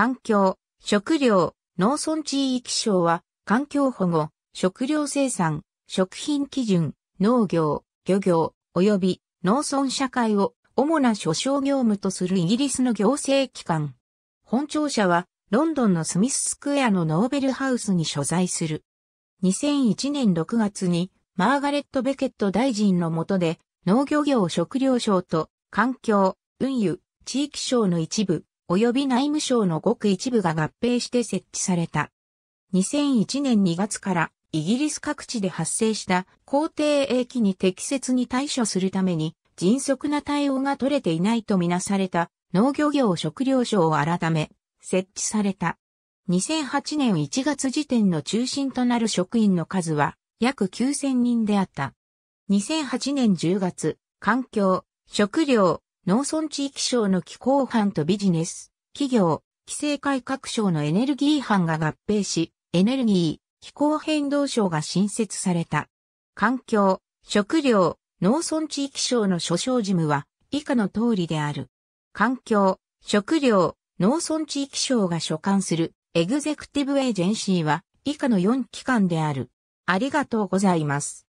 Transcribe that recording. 環境、食料、農村地域省は、環境保護、食料生産、食品基準、農業、漁業、及び農村社会を主な所掌業務とするイギリスの行政機関。本庁舎は、ロンドンのスミススクエアのノーベルハウスに所在する。2001年6月に、マーガレット・ベケット大臣の下で、農漁業食料省と、環境、運輸、地域省の一部、及び内務省のごく一部が合併して設置された。2001年2月から、イギリス各地で発生した口蹄疫に適切に対処するために、迅速な対応が取れていないとみなされた、農漁業食料省を改め、設置された。2008年1月時点の中心となる職員の数は約9000人であった。2008年10月、環境、食料、農村地域省の気候班とビジネス、企業、規制改革省のエネルギー班が合併し、エネルギー、気候変動省が新設された。環境、食料、農村地域省の所掌事務は以下の通りである。環境、食料、農村地域省が所管するエグゼクティブエージェンシーは以下の4機関である。ありがとうございます。